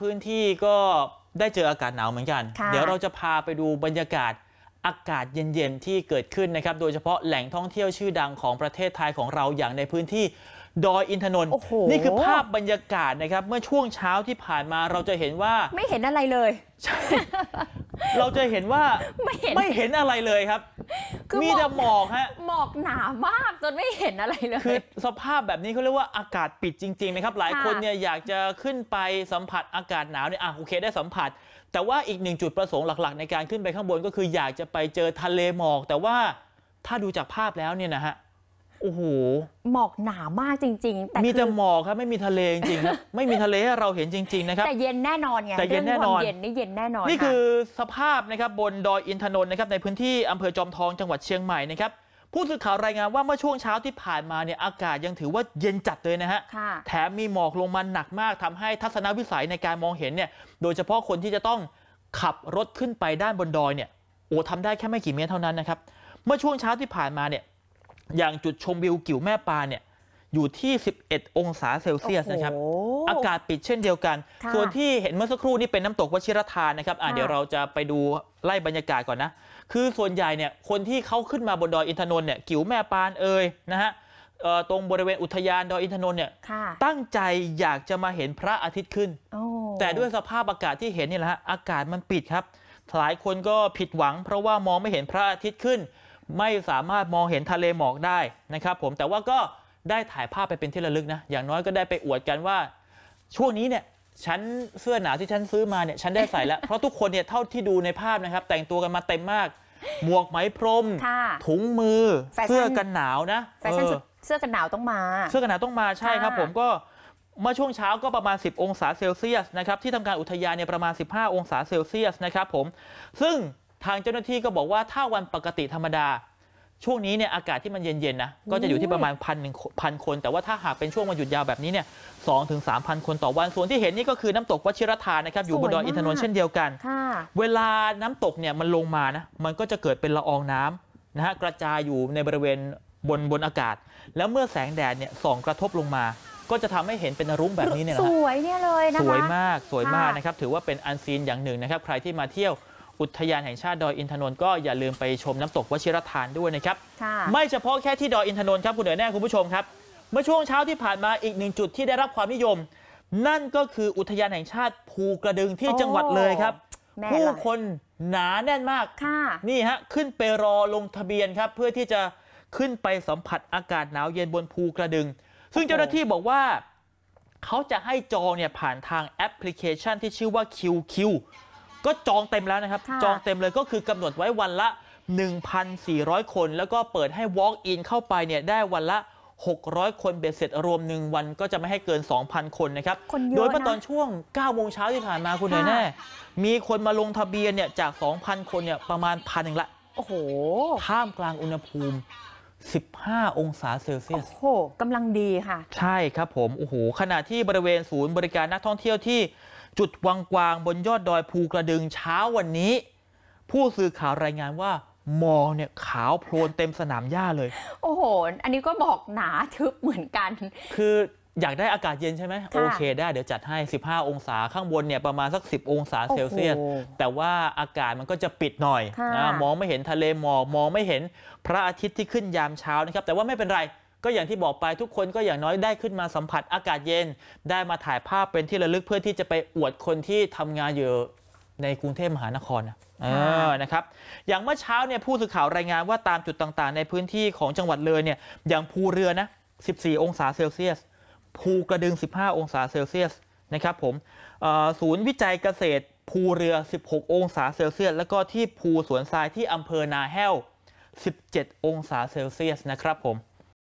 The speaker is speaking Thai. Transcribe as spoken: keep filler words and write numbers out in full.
พื้นที่ก็ได้เจออากาศหนาวเหมือนกันเดี๋ยวเราจะพาไปดูบรรยากาศอากาศเย็นๆที่เกิดขึ้นนะครับโดยเฉพาะแหล่งท่องเที่ยวชื่อดังของประเทศไทยของเราอย่างในพื้นที่ดอยอินทนนท์นี่คือภาพบรรยากาศนะครับเมื่อช่วงเช้าที่ผ่านมาเราจะเห็นว่าไม่เห็นอะไรเลยใช่เราจะเห็นว่าไม่เห็นไม่เห็นอะไรเลยครับมีแต่หมอกฮะหมอกหนามากจนไม่เห็นอะไรเลยคือสภาพแบบนี้เขาเรียกว่าอากาศปิดจริงๆนะครับหลายคนเนี่ยอยากจะขึ้นไปสัมผัสอากาศหนาวเนี่ยอ่ะโอเคได้สัมผัสแต่ว่าอีกหนึ่งจุดประสงค์หลักๆในการขึ้นไปข้างบนก็คืออยากจะไปเจอทะเลหมอกแต่ว่าถ้าดูจากภาพแล้วเนี่ยนะฮะโอ้โหหมอกหนามากจริงๆแต่มีแต่หมอกครับไม่มีทะเลจริงๆครับไม่มีทะเลให้เราเห็นจริงๆนะครับแต่เย็นแน่นอนไงแต่เย็นแน่นอนเย็นนี่เย็นแน่นอนนี่คือสภาพนะครับบนดอยอินทนนท์นะครับในพื้นที่อำเภอจอมทองจังหวัดเชียงใหม่นะครับผู้สื่อข่าวรายงานว่าเมื่อช่วงเช้าที่ผ่านมาเนี่ยอากาศยังถือว่าเย็นจัดเลยนะฮะแถมมีหมอกลงมาหนักมากทำให้ทัศนวิสัยในการมองเห็นเนี่ยโดยเฉพาะคนที่จะต้องขับรถขึ้นไปด้านบนดอยเนี่ยโอ้ทำได้แค่ไม่กี่เมตรเท่านั้นนะครับเมื่อช่วงเช้าที่ผ่านมาเนี่ยอย่างจุดชมวิวกิ่วแม่ปานเนี่ยอยู่ที่สิบเอ็ดองศาเซลเซียสนะครับอากาศปิดเช่นเดียวกันส่วนที่เห็นเมื่อสักครู่นี่เป็นน้ำตกวชิรธารนะครับเดี๋ยวเราจะไปดูไล่บรรยากาศก่อนนะคือส่วนใหญ่เนี่ยคนที่เขาขึ้นมาบนดอยอินทนนท์เนี่ยกิ่วแม่ปานเอ่ยนะฮะตรงบริเวณอุทยานดอยอินทนนท์เนี่ยตั้งใจอยากจะมาเห็นพระอาทิตย์ขึ้นแต่ด้วยสภาพอากาศที่เห็นนี่แหละฮะอากาศมันปิดครับหลายคนก็ผิดหวังเพราะว่ามองไม่เห็นพระอาทิตย์ขึ้นไม่สามารถมองเห็นทะเลหมอกได้นะครับผมแต่ว่าก็ได้ถ่ายภาพไปเป็นที่ระลึกนะอย่างน้อยก็ได้ไปอวดกันว่าช่วงนี้เนี่ยฉันเสื้อหนาวที่ฉันซื้อมาเนี่ยฉันได้ใส่แล้ว เพราะทุกคนเนี่ยเท่าที่ดูในภาพนะครับแต่งตัวกันมาเต็มมากหมวกไหมพรม ถุงมือ เสื้อกันหนาวนะแฟชั่นเสื้อกันหนาวต้องมาเสื้อกันหนาวต้องมาใช่ครับผมก็เมื่อช่วงเช้าก็ประมาณสิบองศาเซลเซียสนะครับที่ทำการอุทยานเนี่ยประมาณสิบห้าองศาเซลเซียสนะครับผมซึ่งทางเจ้าหน้าที่ก็บอกว่าถ้าวันปกติธรรมดาช่วงนี้เนี่ยอากาศที่มันเย็นๆนะก็จะอยู่ที่ประมาณพันหนึ่งพันคนแต่ว่าถ้าหากเป็นช่วงวันหยุดยาวแบบนี้เนี่ยสองถึงสามพันคนต่อวันส่วนที่เห็นนี่ก็คือน้ำตกวชิรธารนะครับอยู่บนดอยอินทนนท์เช่นเดียวกันเวลาน้ำตกเนี่ยมันลงมานะมันก็จะเกิดเป็นละอองน้ำนะฮะกระจายอยู่ในบริเวณบนบนอากาศแล้วเมื่อแสงแดดเนี่ยส่องกระทบลงมาก็จะทำให้เห็นเป็นรุ้งแบบนี้เนี่ยนะสวยเนี่ยเลยนะคะสวยมากสวยมากนะครับถือว่าเป็นอันซีนอย่างหนึ่งนะครับใครที่มาเที่ยวอุทยานแห่งชาติดอยอินทนนท์ก็อย่าลืมไปชมน้ำตกวชิรธารด้วยนะครับไม่เฉพาะแค่ที่ดอยอินทนนท์ครับคุณเหนือแน่คุณผู้ชมครับเมื่อช่วงเช้าที่ผ่านมาอีกหนึ่งจุดที่ได้รับความนิยมนั่นก็คืออุทยานแห่งชาติภูกระดึงที่จังหวัดเลยครับผู้คนหนาแน่นมากนี่ฮะขึ้นไปรอลงทะเบียนครับเพื่อที่จะขึ้นไปสัมผัสอากาศหนาวเย็นบนภูกระดึงซึ่งเจ้าหน้าที่บอกว่าเขาจะให้จองเนี่ยผ่านทางแอปพลิเคชันที่ชื่อว่า คิว คิวก็จองเต็มแล้วนะครับจองเต็มเลยก็คือกำหนดไว้วันละ หนึ่งพันสี่ร้อย คนแล้วก็เปิดให้ วอล์กอิน เข้าไปเนี่ยได้วันละหกร้อยคนเบ็ดเสร็จรวมหนึ่งวันก็จะไม่ให้เกิน สองพัน คนนะครับโดยเมื่อตอนช่วงเก้าโมงเช้าที่ผ่านมาคุณเหนือแน่มีคนมาลงทะเบียนเนี่ยจาก สองพัน คนเนี่ยประมาณพันหนึ่งละโอ้โหท่ามกลางอุณหภูมิสิบห้าองศาเซลเซียสโอ้โหกำลังดีค่ะใช่ครับผมโอ้โหขณะที่บริเวณศูนย์บริการนักท่องเที่ยวที่จุดวังกวางบนยอดดอยภูกระดึงเช้าวันนี้ผู้สื่อข่าวรายงานว่าหมอกเนี่ยขาวโพลนเต็มสนามหญ้าเลยโอ้โหอันนี้ก็บอกหนาทึบเหมือนกันคืออยากได้อากาศเย็นใช่ไหมโอเคได้เดี๋ยวจัดให้สิบห้าองศาข้างบนเนี่ยประมาณสักสิบองศาเซลเซียสแต่ว่าอากาศมันก็จะปิดหน่อยมองไม่เห็นทะเลหมอกมองไม่เห็นพระอาทิตย์ที่ขึ้นยามเช้านะครับแต่ว่าไม่เป็นไรก็อย่างที่บอกไปทุกคนก็อย่างน้อยได้ขึ้นมาสัมผัสอากาศเย็นได้มาถ่ายภาพเป็นที่ระลึกเพื่อที่จะไปอวดคนที่ทำงานอยู่ในกรุงเทพมหานครนะครับอย่างเมื่อเช้าเนี่ยผู้สื่อข่าวรายงานว่าตามจุดต่างๆในพื้นที่ของจังหวัดเลยเนี่ยอย่างภูเรือนะสิบสี่องศาเซลเซียสภูกระดึงสิบห้าองศาเซลเซียสนะครับผมศูนย์วิจัยเกษตรภูเรือสิบหกองศาเซลเซียสแล้วก็ที่ภูสวนทรายที่อำเภอนาแห้วสิบเจ็ดองศาเซลเซียสนะครับผม